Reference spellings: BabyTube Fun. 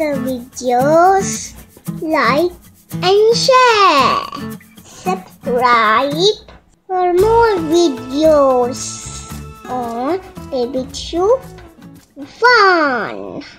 other videos, like and share. Subscribe for more videos on BabyTube Fun.